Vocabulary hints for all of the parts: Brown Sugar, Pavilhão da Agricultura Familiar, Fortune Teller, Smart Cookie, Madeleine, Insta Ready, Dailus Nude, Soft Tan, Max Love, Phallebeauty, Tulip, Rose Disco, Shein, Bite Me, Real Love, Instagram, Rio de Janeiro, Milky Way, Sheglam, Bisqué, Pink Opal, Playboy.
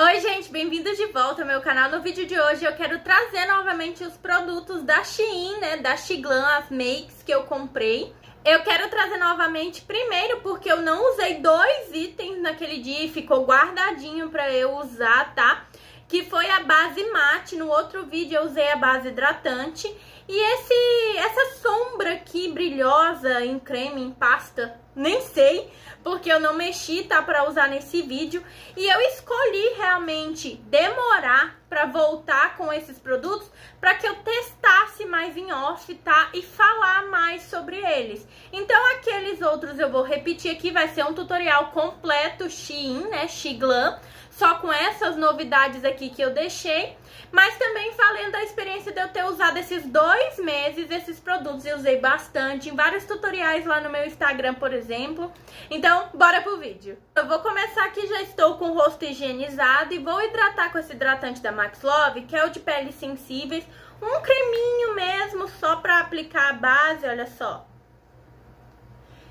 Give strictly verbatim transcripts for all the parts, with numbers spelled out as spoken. Oi gente, bem-vindos de volta ao meu canal. No vídeo de hoje eu quero trazer novamente os produtos da Shein, né, da Sheglam, as makes que eu comprei. Eu quero trazer novamente primeiro porque eu não usei dois itens naquele dia e ficou guardadinho pra eu usar, tá? Que foi a base mate, no outro vídeo eu usei a base hidratante. E esse, essa sombra aqui brilhosa em creme, em pasta, nem sei, porque eu não mexi, tá, pra usar nesse vídeo. E eu escolhi realmente demorar pra voltar com esses produtos, pra que eu testasse mais em off, tá, e falar mais sobre eles. Então aqueles outros eu vou repetir aqui, vai ser um tutorial completo Shein, né, Sheglam, só com essas novidades aqui que eu deixei, mas também falando da experiência de eu ter usado esses dois meses, esses produtos eu usei bastante, em vários tutoriais lá no meu Instagram, por exemplo. Então, bora pro vídeo. Eu vou começar aqui, já estou com o rosto higienizado e vou hidratar com esse hidratante da Max Love, que é o de peles sensíveis, um creminho mesmo, só pra aplicar a base, olha só.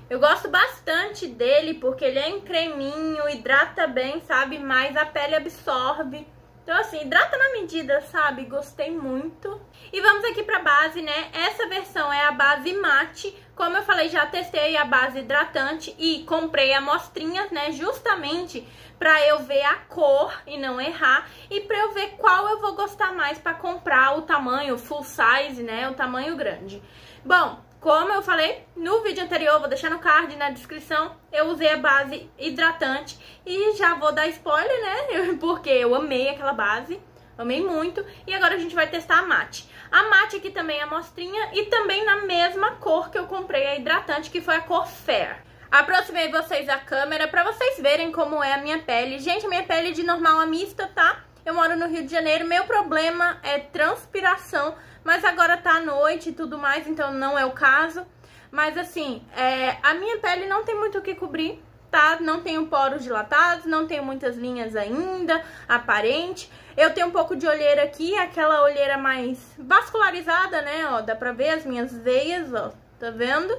Eu gosto bastante dele porque ele é em creminho, hidrata bem, sabe? Mas a pele absorve. Então assim, hidrata na medida, sabe? Gostei muito. E vamos aqui pra base, né? Essa versão é a base mate. Como eu falei, já testei a base hidratante e comprei amostrinhas, né? Justamente pra eu ver a cor e não errar. E pra eu ver qual eu vou gostar mais pra comprar o tamanho full size, né? O tamanho grande. Bom... Como eu falei no vídeo anterior, vou deixar no card, na descrição, eu usei a base hidratante e já vou dar spoiler, né, porque eu amei aquela base, amei muito. E agora a gente vai testar a mate. A mate aqui também é amostrinha e também na mesma cor que eu comprei a hidratante, que foi a cor Fair. Aproximei vocês a câmera pra vocês verem como é a minha pele. Gente, a minha pele de normal é mista, tá? Eu moro no Rio de Janeiro, meu problema é transpiração, mas agora tá à noite e tudo mais, então não é o caso. Mas assim, é, a minha pele não tem muito o que cobrir, tá? Não tenho poros dilatados, não tenho muitas linhas ainda, aparente. Eu tenho um pouco de olheira aqui, aquela olheira mais vascularizada, né? Ó, dá pra ver as minhas veias, ó, tá vendo?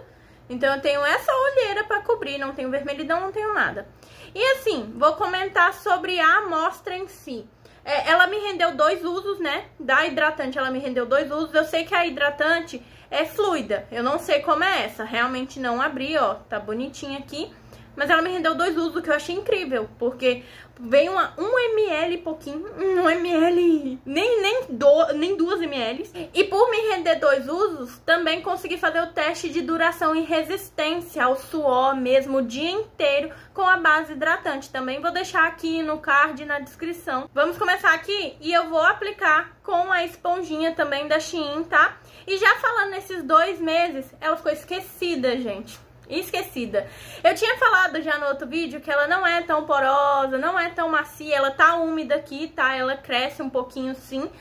Então eu tenho essa olheira pra cobrir, não tenho vermelhidão, não tenho nada. E assim, vou comentar sobre a amostra em si. Ela me rendeu dois usos, né? Da hidratante ela me rendeu dois usos. Eu sei que a hidratante é fluida. Eu não sei como é essa. Realmente não abri, ó. Tá bonitinha aqui. Mas ela me rendeu dois usos, o que eu achei incrível. Porque veio uma um mililitro pouquinho. um mililitro... Nem, nem, do, nem dois mililitros. E por me render dois usos, também consegui fazer o teste de duração e resistência ao suor mesmo o dia inteiro com a base hidratante. Também vou deixar aqui no card, na descrição. Vamos começar aqui e eu vou aplicar com a esponjinha também da Shein, tá? E já falando nesses dois meses, ela ficou esquecida, gente. Esquecida. Eu tinha falado já no outro vídeo que ela não é tão porosa, não é tão macia, ela tá úmida aqui, tá? Ela cresce um pouquinho sim. Uh,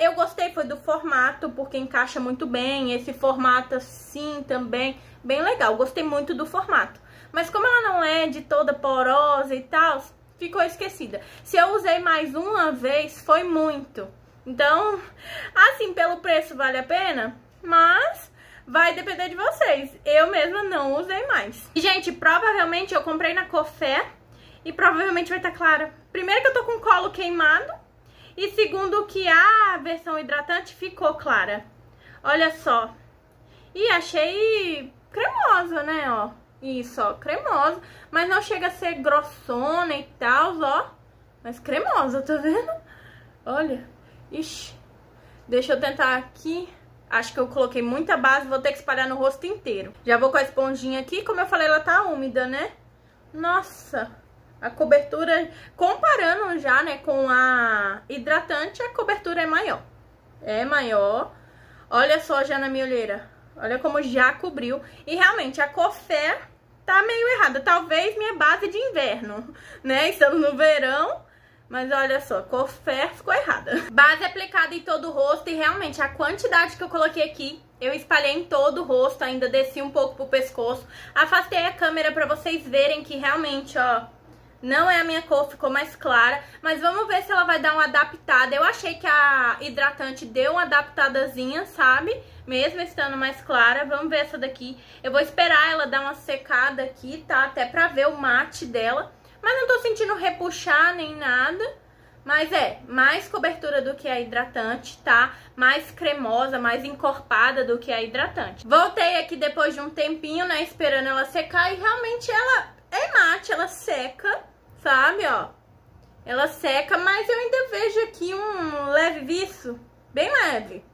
eu gostei, foi do formato, porque encaixa muito bem, esse formato assim também, bem legal, gostei muito do formato. Mas como ela não é de toda porosa e tal, ficou esquecida. Se eu usei mais uma vez, foi muito. Então, assim, pelo preço vale a pena, mas... vai depender de vocês. Eu mesma não usei mais. E, gente, provavelmente eu comprei na cor Fair e provavelmente vai estar clara. Primeiro que eu tô com o colo queimado e segundo que a versão hidratante ficou clara. Olha só. E achei cremosa, né, ó. Isso, ó, cremosa. Mas não chega a ser grossona e tal, ó. Mas cremosa, tá vendo? Olha. Ixi. Deixa eu tentar aqui. Acho que eu coloquei muita base, vou ter que espalhar no rosto inteiro. Já vou com a esponjinha aqui, como eu falei, ela tá úmida, né? Nossa, a cobertura, comparando já, né, com a hidratante, a cobertura é maior. É maior. Olha só já na minha olheira, olha como já cobriu. E realmente, a cor Fair tá meio errada, talvez minha base de inverno, né? Estamos no verão. Mas olha só, a cor Fair ficou errada. Base aplicada em todo o rosto e realmente a quantidade que eu coloquei aqui, eu espalhei em todo o rosto, ainda desci um pouco pro pescoço. Afastei a câmera pra vocês verem que realmente, ó, não é a minha cor, ficou mais clara. Mas vamos ver se ela vai dar uma adaptada. Eu achei que a hidratante deu uma adaptadazinha, sabe? Mesmo estando mais clara, vamos ver essa daqui. Eu vou esperar ela dar uma secada aqui, tá? Até pra ver o mate dela. Mas não tô sentindo repuxar nem nada. Mas é mais cobertura do que a hidratante, tá? Mais cremosa, mais encorpada do que a hidratante. Voltei aqui depois de um tempinho, né? Esperando ela secar. E realmente ela é mate, ela seca, sabe? Ó, ela seca, mas eu ainda vejo aqui um leve viço, bem leve.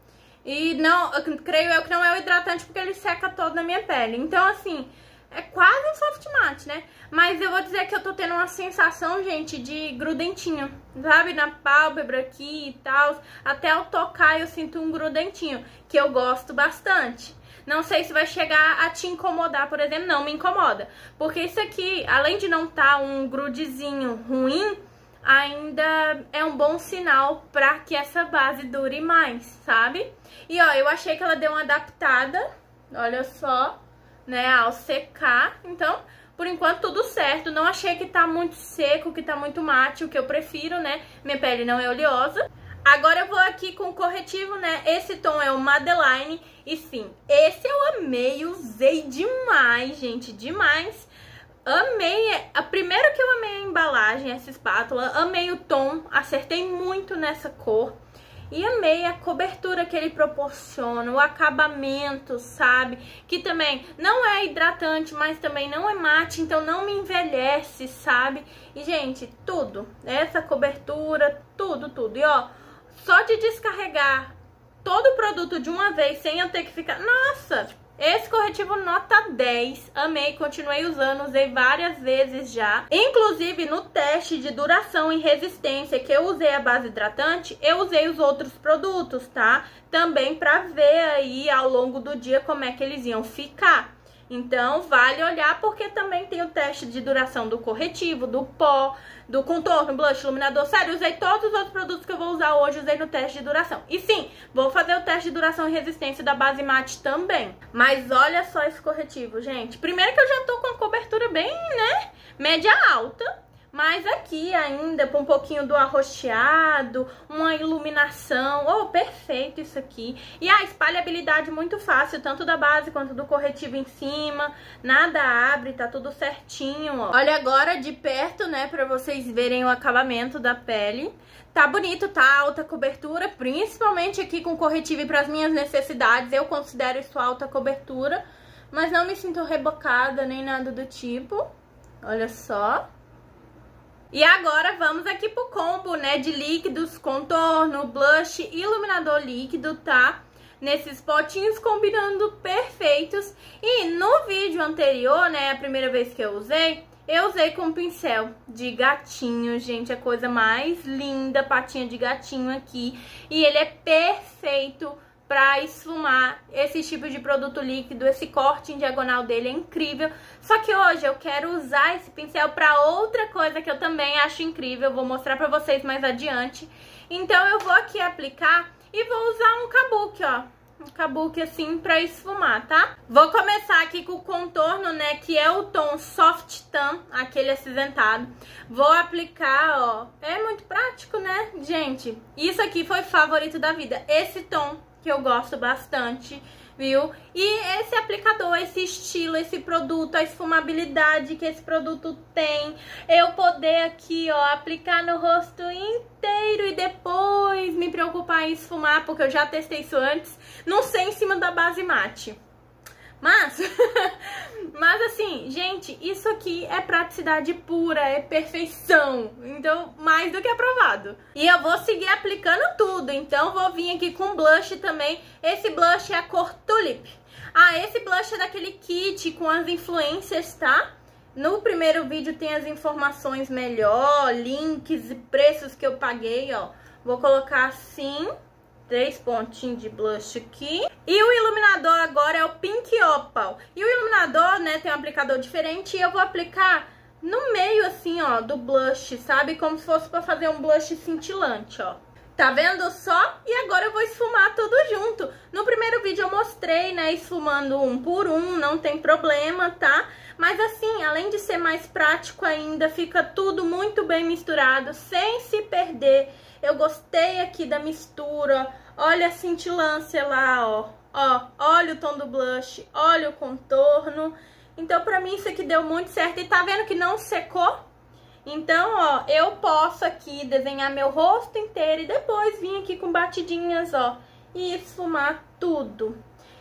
E não, eu creio eu que não é o hidratante, porque ele seca todo na minha pele. Então, assim, é quase um soft matte, né? Mas eu vou dizer que eu tô tendo uma sensação, gente, de grudentinho, sabe? Na pálpebra aqui e tal. Até ao tocar eu sinto um grudentinho, que eu gosto bastante. Não sei se vai chegar a te incomodar, por exemplo. Não me incomoda, porque isso aqui, além de não tá um grudezinho ruim, ainda é um bom sinal pra que essa base dure mais, sabe? E ó, eu achei que ela deu uma adaptada, olha só, né, ao secar. Então, por enquanto, tudo certo. Não achei que tá muito seco, que tá muito mate, o que eu prefiro, né? Minha pele não é oleosa. Agora eu vou aqui com o corretivo, né? Esse tom é o Madeleine. E sim, esse eu amei, usei demais, gente, demais. Amei, a primeira que eu amei a embalagem, essa espátula, amei o tom, acertei muito nessa cor. E amei a cobertura que ele proporciona, o acabamento, sabe? Que também não é hidratante, mas também não é mate, então não me envelhece, sabe? E, gente, tudo, essa cobertura, tudo, tudo. E, ó, só de descarregar todo o produto de uma vez, sem eu ter que ficar... Nossa! Esse corretivo nota dez, amei, continuei usando, usei várias vezes já. Inclusive no teste de duração e resistência que eu usei a base hidratante, eu usei os outros produtos, tá? Também pra ver aí ao longo do dia como é que eles iam ficar. Então vale olhar, porque também tem o teste de duração do corretivo, do pó, do contorno, blush, iluminador. Sério, usei todos os outros produtos que eu vou usar hoje, usei no teste de duração. E sim, vou fazer o teste de duração e resistência da base mate também. Mas olha só esse corretivo, gente. Primeiro que eu já tô com a cobertura bem, né, média alta. Mas aqui ainda, com um pouquinho do arroxeado, uma iluminação, oh, perfeito isso aqui. E a espalhabilidade muito fácil, tanto da base quanto do corretivo em cima, nada abre, tá tudo certinho, ó. Olha agora de perto, né, pra vocês verem o acabamento da pele. Tá bonito, tá alta cobertura, principalmente aqui com corretivo e pras minhas necessidades, eu considero isso alta cobertura. Mas não me sinto rebocada, nem nada do tipo, olha só. E agora vamos aqui pro combo, né, de líquidos, contorno, blush e iluminador líquido, tá? Nesses potinhos combinando perfeitos. E no vídeo anterior, né, a primeira vez que eu usei, eu usei com pincel de gatinho, gente, a coisa mais linda, patinha de gatinho aqui. E ele é perfeito pra esfumar esse tipo de produto líquido, esse corte em diagonal dele é incrível. Só que hoje eu quero usar esse pincel pra outra coisa que eu também acho incrível, vou mostrar pra vocês mais adiante. Então eu vou aqui aplicar e vou usar um kabuki, ó, um kabuki assim pra esfumar, tá? Vou começar aqui com o contorno, né, que é o tom Soft Tan, aquele acinzentado. Vou aplicar, ó, é muito prático, né, gente? Isso aqui foi favorito da vida, esse tom que eu gosto bastante, viu? E esse aplicador, esse estilo, esse produto, a esfumabilidade que esse produto tem, eu poder aqui, ó, aplicar no rosto inteiro e depois me preocupar em esfumar, porque eu já testei isso antes, não sei em cima da base mate. Mas, mas assim, gente, isso aqui é praticidade pura, é perfeição. Então, mais do que aprovado. E eu vou seguir aplicando tudo. Então, vou vir aqui com blush também. Esse blush é a cor Tulip. Ah, esse blush é daquele kit com as influencers, tá? No primeiro vídeo tem as informações melhor, links e preços que eu paguei, ó. Vou colocar assim... Três pontinhos de blush aqui. E o iluminador agora é o Pink Opal. E o iluminador, né, tem um aplicador diferente. E eu vou aplicar no meio, assim, ó, do blush, sabe? Como se fosse pra fazer um blush cintilante, ó. Tá vendo só? E agora eu vou esfumar tudo junto. No primeiro vídeo eu mostrei, né, esfumando um por um, não tem problema, tá? Mas assim, além de ser mais prático ainda, fica tudo muito bem misturado, sem se perder. Eu gostei aqui da mistura, olha a cintilância lá, ó, ó, olha o tom do blush, olha o contorno. Então pra mim isso aqui deu muito certo. E tá vendo que não secou? Então, ó, eu posso aqui desenhar meu rosto inteiro e depois vir aqui com batidinhas, ó, e esfumar tudo.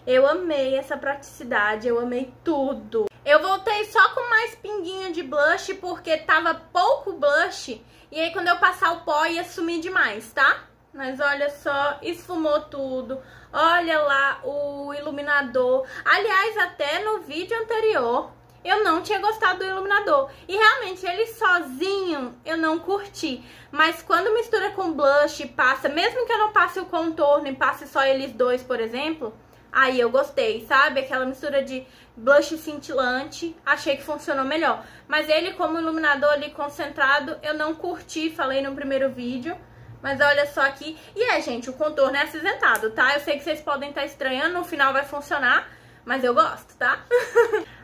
Eu amei essa praticidade, eu amei tudo. Eu voltei só com mais pinguinho de blush, porque tava pouco blush. E aí quando eu passar o pó ia sumir demais, tá? Mas olha só, esfumou tudo. Olha lá o iluminador. Aliás, até no vídeo anterior eu não tinha gostado do iluminador. E realmente ele sozinho eu não curti. Mas quando mistura com blush, passa, mesmo que eu não passe o contorno e passe só eles dois, por exemplo, aí eu gostei, sabe? Aquela mistura de blush cintilante, achei que funcionou melhor. Mas ele, como iluminador ali concentrado, eu não curti, falei no primeiro vídeo. Mas olha só aqui. E é, gente, o contorno é acinzentado, tá? Eu sei que vocês podem estar estranhando, no final vai funcionar, mas eu gosto, tá?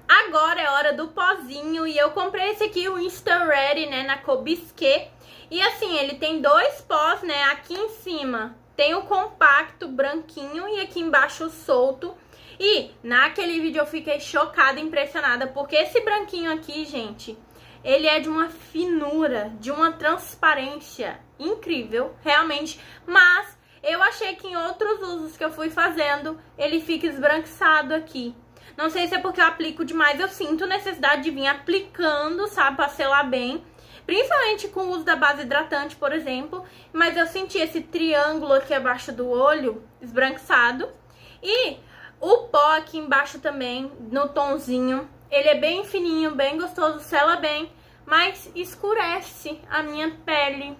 Agora é hora do pozinho e eu comprei esse aqui, o Instant Ready, né, na cor Bisqué. E assim, ele tem dois pós, né, aqui em cima tem o compacto branquinho e aqui embaixo o solto. E naquele vídeo eu fiquei chocada, impressionada, porque esse branquinho aqui, gente, ele é de uma finura, de uma transparência incrível, realmente. Mas eu achei que em outros usos que eu fui fazendo, ele fica esbranquiçado aqui. Não sei se é porque eu aplico demais, eu sinto necessidade de vir aplicando, sabe, pra selar bem. Principalmente com o uso da base hidratante, por exemplo. Mas eu senti esse triângulo aqui abaixo do olho, esbranquiçado. E o pó aqui embaixo também, no tonzinho. Ele é bem fininho, bem gostoso, sela bem. Mas escurece a minha pele.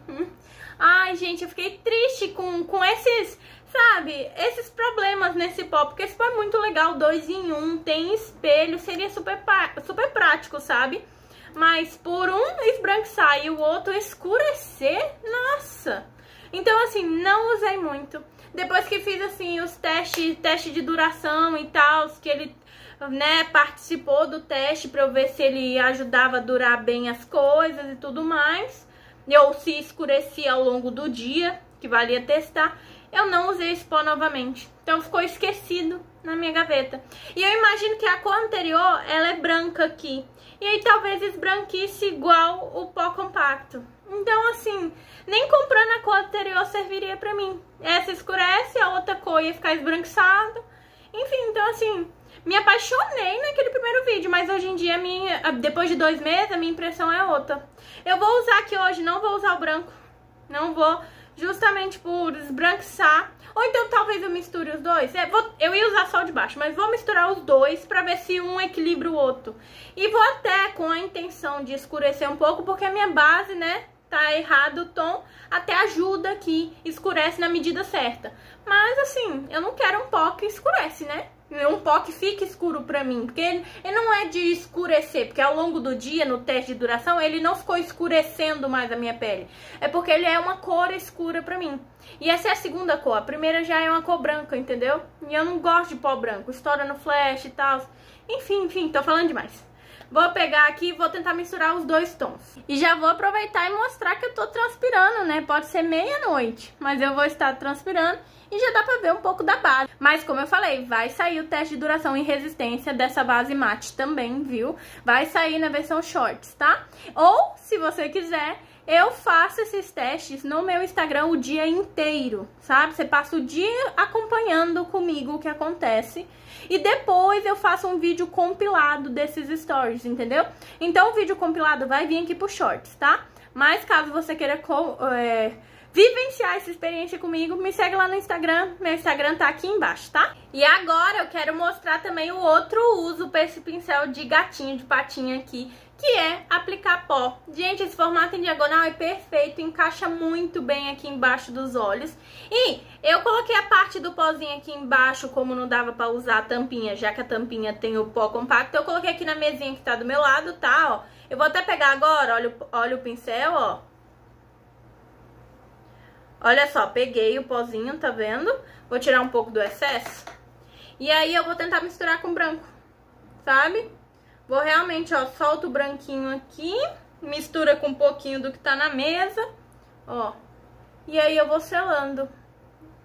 Ai, gente, eu fiquei triste com, com esses, sabe, esses problemas nesse pó. Porque esse pó é muito legal, dois em um, tem espelho. Seria super, super prático, sabe? Mas por um esbranquiçar e o outro escurecer, nossa! Então, assim, não usei muito. Depois que fiz, assim, os testes, teste de duração e tal, que ele, né, participou do teste pra eu ver se ele ajudava a durar bem as coisas e tudo mais. Ou se escurecia ao longo do dia, que valia testar. Eu não usei esse pó novamente. Então, ficou esquecido na minha gaveta. E eu imagino que a cor anterior, ela é branca aqui. E aí talvez esbranquisse igual o pó compacto. Então, assim, nem comprando a cor anterior serviria pra mim. Essa escurece, a outra cor ia ficar esbranquiçada. Enfim, então, assim, me apaixonei naquele primeiro vídeo. Mas hoje em dia, minha, depois de dois meses, a minha impressão é outra. Eu vou usar aqui hoje, não vou usar o branco. Não vou, justamente por esbranquiçar. Ou então talvez eu misture os dois. É, vou, eu ia usar só o de baixo, mas vou misturar os dois pra ver se um equilibra o outro. E vou até com a intenção de escurecer um pouco, porque a minha base, né, tá errado o tom. Até ajuda aqui, escurece na medida certa. Mas assim, eu não quero um pó que escurece, né? Um pó que fique escuro pra mim, porque ele, ele não é de escurecer, porque ao longo do dia, no teste de duração, ele não ficou escurecendo mais a minha pele. É porque ele é uma cor escura pra mim. E essa é a segunda cor, a primeira já é uma cor branca, entendeu? E eu não gosto de pó branco, estoura no flash e tal. Enfim, enfim, tô falando demais. Vou pegar aqui e vou tentar misturar os dois tons. E já vou aproveitar e mostrar que eu tô transpirando, né? Pode ser meia-noite, mas eu vou estar transpirando. E já dá pra ver um pouco da base. Mas como eu falei, vai sair o teste de duração e resistência dessa base mate também, viu? Vai sair na versão shorts, tá? Ou, se você quiser, eu faço esses testes no meu Instagram o dia inteiro, sabe? Você passa o dia acompanhando comigo o que acontece. E depois eu faço um vídeo compilado desses stories, entendeu? Então o vídeo compilado vai vir aqui pro shorts, tá? Mas caso você queira co- é... vivenciar essa experiência comigo, me segue lá no Instagram, meu Instagram tá aqui embaixo, tá? E agora eu quero mostrar também o outro uso pra esse pincel de gatinho, de patinha aqui, que é aplicar pó. Gente, esse formato em diagonal é perfeito, encaixa muito bem aqui embaixo dos olhos. E eu coloquei a parte do pozinho aqui embaixo, como não dava pra usar a tampinha, já que a tampinha tem o pó compacto, eu coloquei aqui na mesinha que tá do meu lado, tá? Ó, eu vou até pegar agora, olha o, olha o pincel, ó. Olha só, peguei o pozinho, tá vendo? Vou tirar um pouco do excesso. E aí eu vou tentar misturar com branco, sabe? Vou realmente, ó, solto o branquinho aqui, mistura com um pouquinho do que tá na mesa, ó. E aí eu vou selando.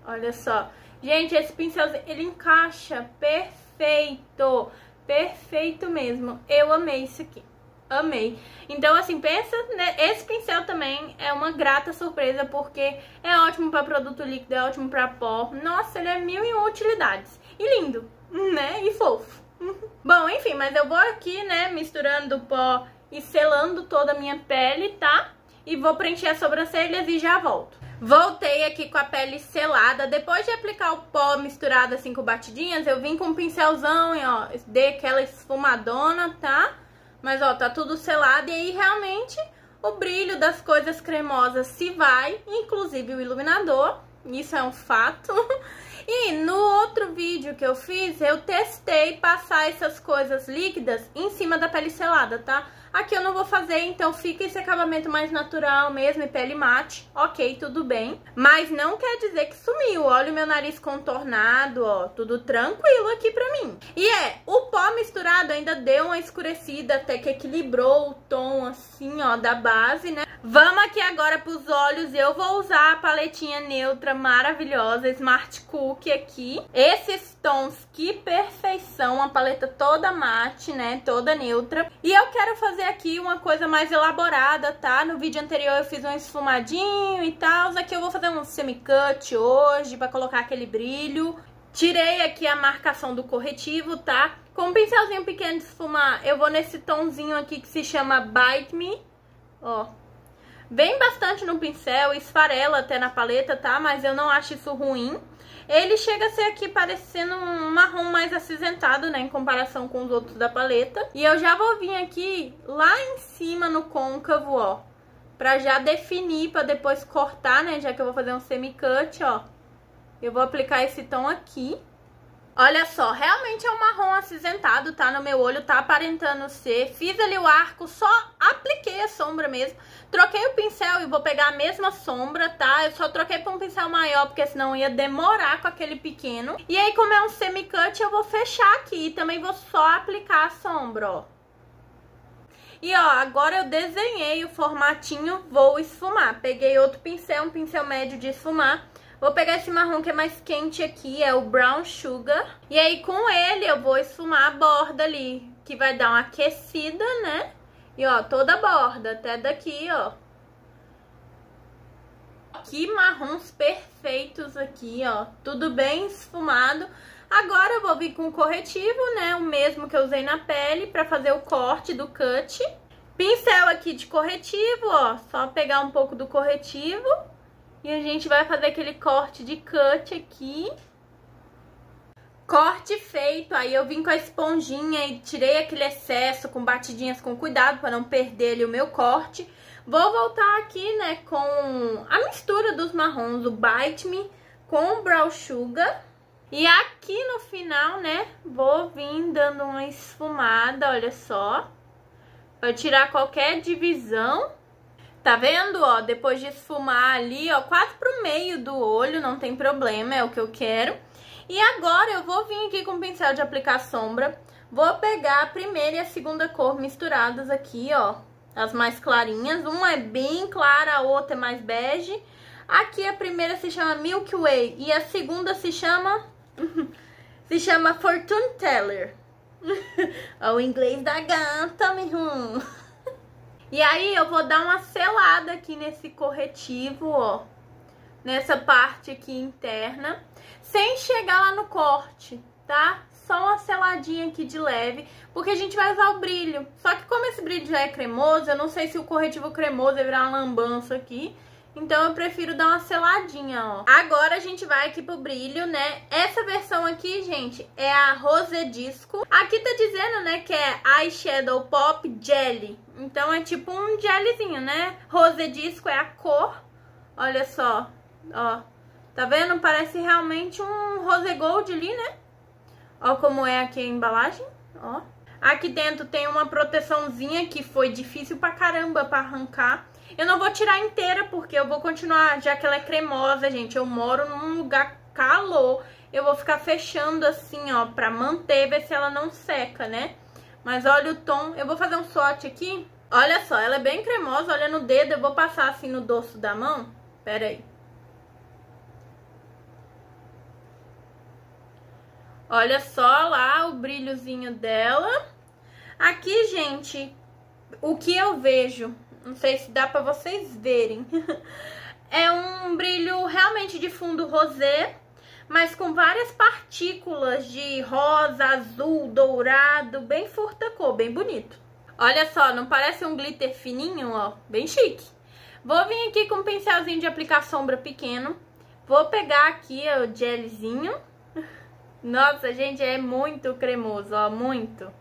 Olha só. Gente, esse pincelzinho, ele encaixa perfeito, perfeito mesmo. Eu amei isso aqui. amei. Então, assim, pensa, né? Esse pincel também é uma grata surpresa, porque é ótimo pra produto líquido, é ótimo pra pó. Nossa, ele é mil e uma utilidades. E lindo, né? E fofo. Bom, enfim, mas eu vou aqui, né, misturando o pó e selando toda a minha pele, tá? E vou preencher as sobrancelhas e já volto. Voltei aqui com a pele selada. Depois de aplicar o pó misturado assim com batidinhas, eu vim com um pincelzão e, ó, dei aquela esfumadona, tá? Mas, ó, tá tudo selado e aí realmente o brilho das coisas cremosas se vai, inclusive o iluminador. Isso é um fato. E no outro vídeo que eu fiz, eu testei passar essas coisas líquidas em cima da pele selada, tá? Aqui eu não vou fazer, então fica esse acabamento mais natural mesmo e pele mate. Ok, tudo bem. Mas não quer dizer que sumiu. Olha o meu nariz contornado, ó. Tudo tranquilo aqui pra mim. E é, o pó misturado ainda deu uma escurecida, até que equilibrou o tom assim, ó, da base, né? Vamos aqui agora pros olhos. Eu vou usar a paletinha neutra maravilhosa, Smart Cookie aqui. Esses tons, que perfeição. A paleta toda mate, né? Toda neutra. E eu quero fazer aqui uma coisa mais elaborada, tá? No vídeo anterior eu fiz um esfumadinho e tal. Aqui eu vou fazer um semi-cut hoje pra colocar aquele brilho. Tirei aqui a marcação do corretivo, tá? Com um pincelzinho pequeno de esfumar, eu vou nesse tonzinho aqui que se chama Bite Me. Ó. Vem bastante no pincel, esfarela até na paleta, tá? Mas eu não acho isso ruim. Ele chega a ser aqui parecendo um marrom mais acinzentado, né? Em comparação com os outros da paleta. E eu já vou vir aqui lá em cima no côncavo, ó. Pra já definir, pra depois cortar, né? Já que eu vou fazer um semi-cut, ó. Eu vou aplicar esse tom aqui. Olha só, realmente é um marrom acinzentado, tá? No meu olho, tá aparentando ser. Fiz ali o arco, só apliquei a sombra mesmo. Troquei o pincel e vou pegar a mesma sombra, tá? Eu só troquei pra um pincel maior, porque senão ia demorar com aquele pequeno. E aí, como é um semi-cut, eu vou fechar aqui. E também vou só aplicar a sombra, ó. E, ó, agora eu desenhei o formatinho, vou esfumar. Peguei outro pincel, um pincel médio de esfumar. Vou pegar esse marrom que é mais quente aqui, é o Brown Sugar. E aí com ele eu vou esfumar a borda ali, que vai dar uma aquecida, né? E ó, toda a borda, até daqui, ó. Que marrons perfeitos aqui, ó. Tudo bem esfumado. Agora eu vou vir com o corretivo, né? O mesmo que eu usei na pele, pra fazer o corte do cut. Pincel aqui de corretivo, ó. Só pegar um pouco do corretivo. E a gente vai fazer aquele corte de cut aqui. Corte feito. Aí eu vim com a esponjinha e tirei aquele excesso com batidinhas com cuidado para não perder ali o meu corte. Vou voltar aqui, né, com a mistura dos marrons, o Bite Me com o Brown Sugar. E aqui no final, né, vou vir dando uma esfumada, olha só. Para tirar qualquer divisão. Tá vendo, ó, depois de esfumar ali, ó, quase pro meio do olho, não tem problema, é o que eu quero. E agora eu vou vir aqui com o pincel de aplicar sombra, vou pegar a primeira e a segunda cor misturadas aqui, ó, as mais clarinhas. Uma é bem clara, a outra é mais bege. Aqui a primeira se chama Milky Way e a segunda se chama, se chama Fortune Teller. O inglês da gata, meu. E aí eu vou dar uma selada aqui nesse corretivo, ó, nessa parte aqui interna, sem chegar lá no corte, tá? Só uma seladinha aqui de leve, porque a gente vai usar o brilho. Só que como esse brilho já é cremoso, eu não sei se o corretivo cremoso vai virar uma lambança aqui. Então eu prefiro dar uma seladinha, ó. Agora a gente vai aqui pro brilho, né? Essa versão aqui, gente, é a Rose Disco. Aqui tá dizendo, né, que é Eyeshadow Pop Jelly. Então é tipo um jellyzinho, né? Rose Disco é a cor. Olha só, ó. Tá vendo? Parece realmente um rose gold ali, né? Ó como é aqui a embalagem, ó. Aqui dentro tem uma proteçãozinha que foi difícil pra caramba pra arrancar. Eu não vou tirar inteira porque eu vou continuar, já que ela é cremosa, gente. Eu moro num lugar calor, eu vou ficar fechando assim, ó, pra manter, ver se ela não seca, né? Mas olha o tom, eu vou fazer um swatch aqui. Olha só, ela é bem cremosa, olha no dedo, eu vou passar assim no dorso da mão. Pera aí. Olha só lá o brilhozinho dela. Aqui, gente, o que eu vejo, não sei se dá pra vocês verem, é um brilho realmente de fundo rosé, mas com várias partículas de rosa, azul, dourado, bem furtacô, bem bonito. Olha só, não parece um glitter fininho, ó? Bem chique. Vou vir aqui com um pincelzinho de aplicar sombra pequeno. Vou pegar aqui ó, o gelzinho. Nossa, gente, é muito cremoso, ó, muito.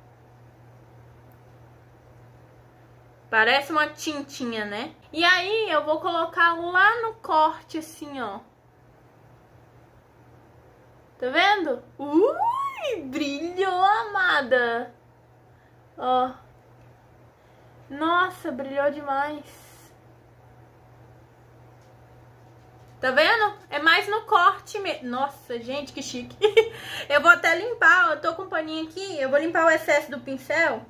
Parece uma tintinha, né? E aí eu vou colocar lá no corte, assim, ó. Tá vendo? Ui, brilhou, amada! Ó. Nossa, brilhou demais. Tá vendo? É mais no corte mesmo. Nossa, gente, que chique. Eu vou até limpar, ó. Eu tô com um paninho aqui. Eu vou limpar o excesso do pincel.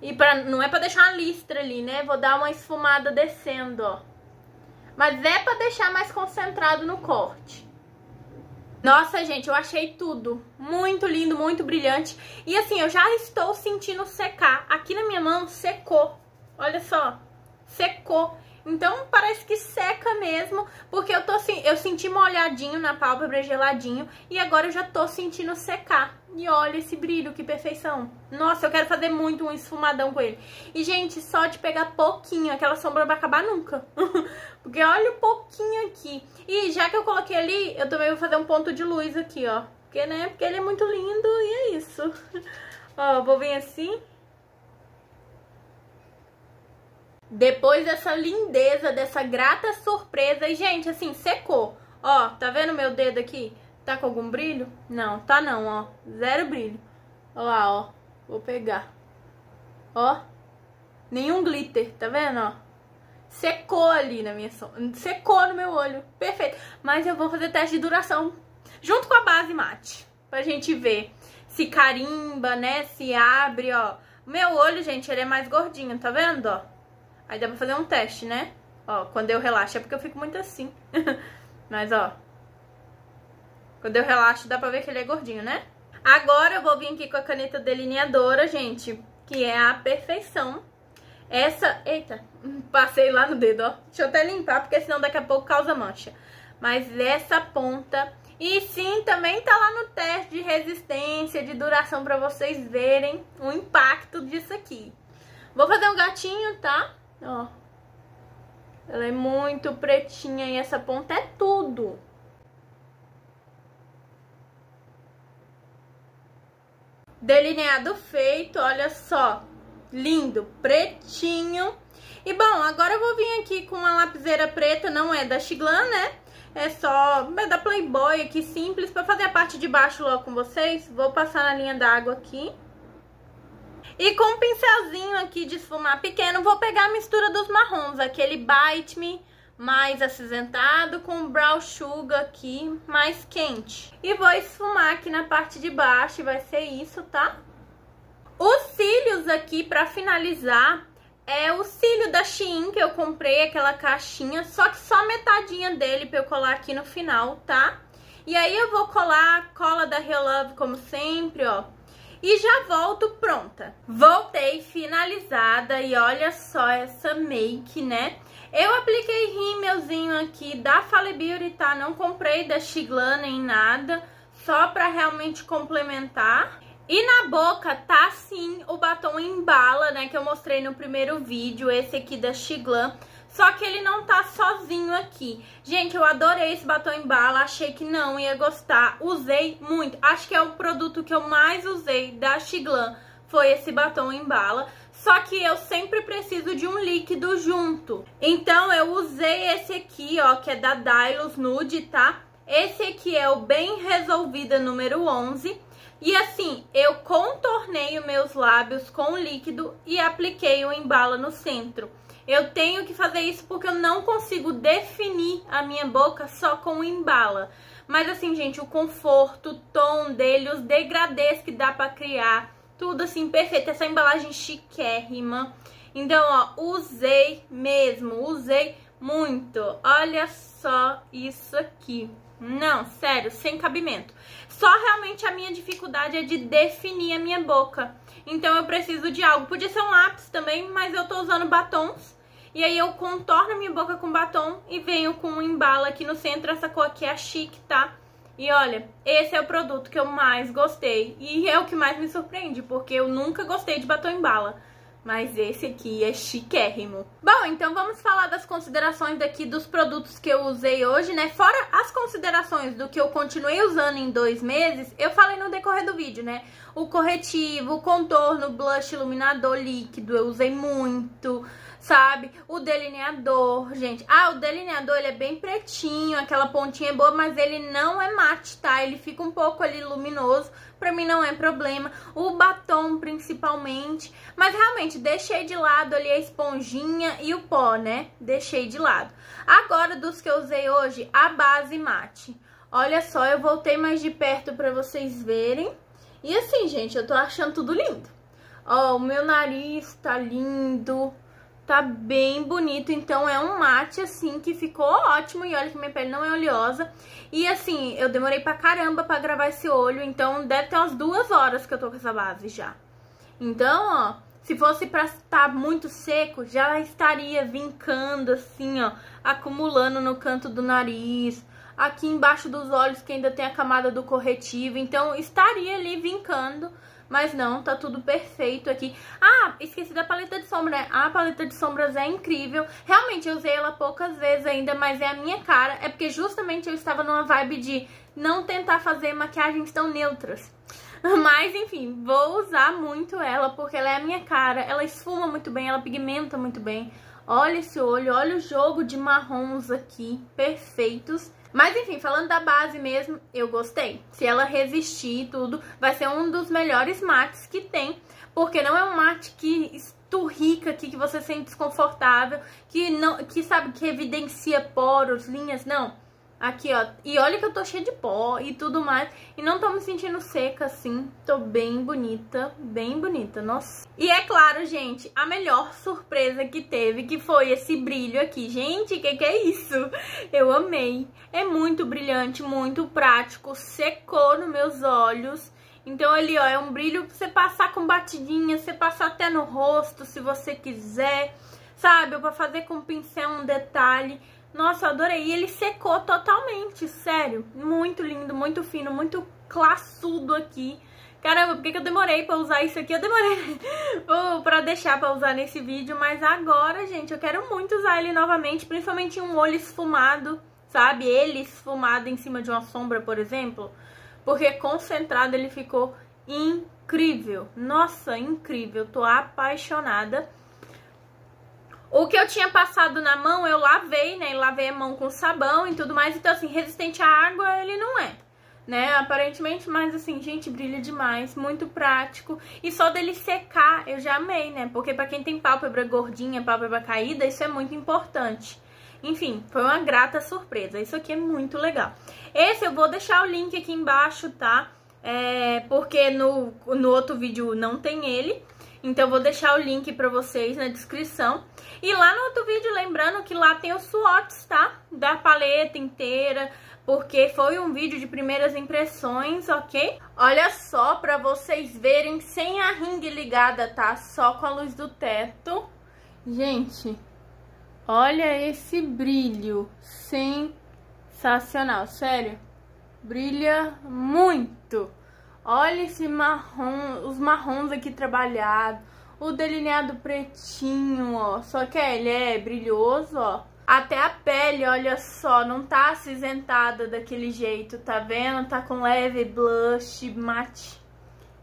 E pra, não é pra deixar uma listra ali, né? Vou dar uma esfumada descendo, ó. Mas é pra deixar mais concentrado no corte. Nossa, gente, eu achei tudo muito lindo, muito brilhante. E assim, eu já estou sentindo secar. Aqui na minha mão secou. Olha só, secou. Então parece que seca mesmo, porque eu, tô, eu senti molhadinho na pálpebra, geladinho. E agora eu já tô sentindo secar. E olha esse brilho, que perfeição. Nossa, eu quero fazer muito um esfumadão com ele. E, gente, só de pegar pouquinho, aquela sombra não vai acabar nunca. Porque olha o pouquinho aqui. E já que eu coloquei ali, eu também vou fazer um ponto de luz aqui, ó. Porque, né, porque ele é muito lindo e é isso. Ó, vou vir assim. Depois dessa lindeza, dessa grata surpresa. E, gente, assim, secou. Ó, tá vendo meu dedo aqui? Tá com algum brilho? Não, tá não, ó. Zero brilho. Ó lá, ó. Vou pegar. Ó. Nenhum glitter, tá vendo, ó? Secou ali na minha sombra. Secou no meu olho. Perfeito. Mas eu vou fazer teste de duração junto com a base mate. Pra gente ver se carimba, né? Se abre, ó. Meu olho, gente, ele é mais gordinho, tá vendo, ó? Aí dá pra fazer um teste, né? Ó, quando eu relaxo é porque eu fico muito assim. Mas, ó. Quando eu relaxo, dá pra ver que ele é gordinho, né? Agora eu vou vir aqui com a caneta delineadora, gente, que é a perfeição. Essa... Eita, passei lá no dedo, ó. Deixa eu até limpar, porque senão daqui a pouco causa mancha. Mas essa ponta... E sim, também tá lá no teste de resistência, de duração, pra vocês verem o impacto disso aqui. Vou fazer um gatinho, tá? Ó. Ela é muito pretinha e essa ponta é tudo. Delineado feito, olha só, lindo, pretinho. E bom, agora eu vou vir aqui com uma lapiseira preta, não é da Sheglam, né? É só, é da Playboy aqui, simples, pra fazer a parte de baixo logo com vocês. Vou passar na linha d'água aqui. E com um pincelzinho aqui de esfumar pequeno, vou pegar a mistura dos marrons, aquele Bite Me mais acinzentado com Brown Sugar aqui, mais quente. E vou esfumar aqui na parte de baixo e vai ser isso, tá? Os cílios aqui, pra finalizar, é o cílio da Shein, que eu comprei aquela caixinha, só que só metadinha dele pra eu colar aqui no final, tá? E aí eu vou colar a cola da Real Love, como sempre, ó. E já volto pronta. Voltei finalizada e olha só essa make, né? Eu apliquei rímelzinho aqui da Phallebeauty, tá? Não comprei da Sheglam nem nada, só pra realmente complementar. E na boca tá sim o batom embala, né? Que eu mostrei no primeiro vídeo, esse aqui da Sheglam. Só que ele não tá sozinho aqui. Gente, eu adorei esse batom em bala, achei que não ia gostar. Usei muito. Acho que é o produto que eu mais usei da Sheglam, foi esse batom em bala. Só que eu sempre preciso de um líquido junto. Então eu usei esse aqui, ó, que é da Dailus Nude, tá? Esse aqui é o Bem Resolvida número onze. E assim, eu contornei os meus lábios com o líquido e apliquei o embala no centro. Eu tenho que fazer isso porque eu não consigo definir a minha boca só com o embala. Mas assim, gente, o conforto, o tom dele, os degradês que dá pra criar, tudo assim, perfeito. Essa embalagem chiquérrima. Então, ó, usei mesmo, usei muito. Olha só isso aqui. Não, sério, sem cabimento. Só realmente a minha dificuldade é de definir a minha boca. Então eu preciso de algo. Podia ser um lápis também, mas eu tô usando batons. E aí eu contorno a minha boca com batom e venho com um embala aqui no centro. Essa cor aqui é a Chic, tá? E olha, esse é o produto que eu mais gostei. E é o que mais me surpreende, porque eu nunca gostei de batom em bala. Mas esse aqui é chiquérrimo. Bom, então vamos falar das considerações daqui dos produtos que eu usei hoje, né? Fora as considerações do que eu continuei usando em dois meses, eu falei no decorrer do vídeo, né? O corretivo, o contorno, blush, iluminador líquido, eu usei muito, sabe? O delineador, gente. Ah, o delineador, ele é bem pretinho, aquela pontinha é boa, mas ele não é mate, tá? Ele fica um pouco ali luminoso. Pra mim não é problema. O batom, principalmente. Mas realmente, deixei de lado ali a esponjinha e o pó, né? Deixei de lado. Agora, dos que eu usei hoje, a base mate. Olha só, eu voltei mais de perto pra vocês verem. E assim, gente, eu tô achando tudo lindo. Ó, o meu nariz tá lindo. Tá bem bonito, então é um mate, assim, que ficou ótimo. E olha que minha pele não é oleosa. E, assim, eu demorei pra caramba pra gravar esse olho. Então, deve ter umas duas horas que eu tô com essa base já. Então, ó, se fosse pra estar muito seco, já estaria vincando, assim, ó, acumulando no canto do nariz. Aqui embaixo dos olhos, que ainda tem a camada do corretivo. Então, estaria ali vincando. Mas não, tá tudo perfeito aqui. Ah, esqueci da paleta de sombra, né? A paleta de sombras é incrível. Realmente, eu usei ela poucas vezes ainda, mas é a minha cara. É porque justamente eu estava numa vibe de não tentar fazer maquiagens tão neutras. Mas, enfim, vou usar muito ela, porque ela é a minha cara. Ela esfuma muito bem, ela pigmenta muito bem. Olha esse olho, olha o jogo de marrons aqui, perfeitos. Mas enfim, falando da base mesmo, eu gostei. Se ela resistir e tudo, vai ser um dos melhores mates que tem. Porque não é um mate que esturrica aqui, que você sente desconfortável, que, não, que sabe, que evidencia poros, linhas, não. Aqui, ó. E olha que eu tô cheia de pó e tudo mais. E não tô me sentindo seca, assim. Tô bem bonita, bem bonita, nossa. E é claro, gente, a melhor surpresa que teve, que foi esse brilho aqui. Gente, que que é isso? Eu amei. É muito brilhante, muito prático. Secou nos meus olhos. Então ali, ó, é um brilho pra você passar com batidinha, você passar até no rosto, se você quiser. Sabe? Ou pra fazer com pincel um detalhe. Nossa, eu adorei. E ele secou totalmente, sério. Muito lindo, muito fino, muito classudo aqui. Caramba, por que eu demorei pra usar isso aqui? Eu demorei pra deixar pra usar nesse vídeo. Mas agora, gente, eu quero muito usar ele novamente. Principalmente em um olho esfumado, sabe? Ele esfumado em cima de uma sombra, por exemplo. Porque concentrado ele ficou incrível. Nossa, incrível. Tô apaixonada. O que eu tinha passado na mão, eu lavei, né? Lavei a mão com sabão e tudo mais. Então, assim, resistente à água, ele não é, né? Aparentemente, mas assim, gente, brilha demais. Muito prático. E só dele secar, eu já amei, né? Porque pra quem tem pálpebra gordinha, pálpebra caída, isso é muito importante. Enfim, foi uma grata surpresa. Isso aqui é muito legal. Esse eu vou deixar o link aqui embaixo, tá? É, porque no, no outro vídeo não tem ele. Então, eu vou deixar o link pra vocês na descrição. E lá no outro vídeo, lembrando que lá tem os swatches, tá? Da paleta inteira, porque foi um vídeo de primeiras impressões, ok? Olha só, pra vocês verem, sem a ringue ligada, tá? Só com a luz do teto. Gente, olha esse brilho. Sensacional, sério. Brilha muito. Olha esse marrom, os marrons aqui trabalhados, o delineado pretinho, ó, só que ele é brilhoso, ó. Até a pele, olha só, não tá acinzentada daquele jeito, tá vendo? Tá com leve blush mate,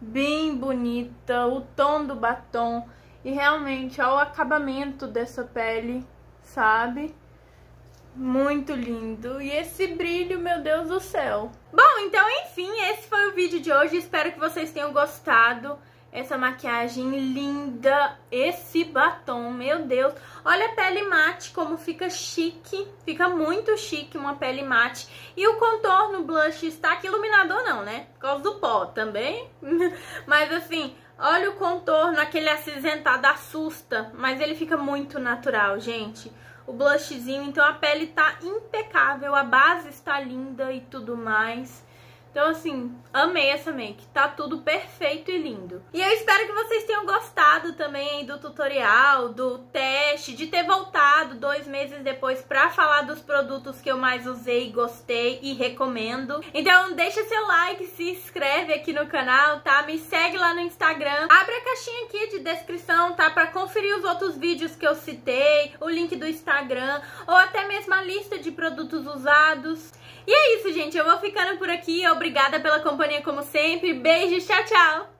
bem bonita, o tom do batom e realmente, ó, o acabamento dessa pele, sabe? Muito lindo. E esse brilho, meu Deus do céu. Bom, então, enfim, esse foi o vídeo de hoje. Espero que vocês tenham gostado. Essa maquiagem linda. Esse batom, meu Deus. Olha a pele mate, como fica chique. Fica muito chique uma pele mate. E o contorno blush está aqui. Iluminador não, né? Por causa do pó também. Mas, assim, olha o contorno. Aquele acinzentado assusta. Mas ele fica muito natural, gente. o blushzinho. Então a pele tá impecável, a base está linda e tudo mais. Então assim, amei essa make, tá tudo perfeito e lindo. E eu espero que vocês tenham gostado também do tutorial, do teste, de ter voltado dois meses depois pra falar dos produtos que eu mais usei, gostei e recomendo. Então deixa seu like, se inscreve aqui no canal, tá? Me segue lá no Instagram, abre a caixinha aqui de descrição, tá? Pra conferir os outros vídeos que eu citei, o link do Instagram, ou até mesmo a lista de produtos usados. E é isso, gente, eu vou ficando por aqui, eu Obrigada pela companhia como sempre. Beijo, tchau, tchau!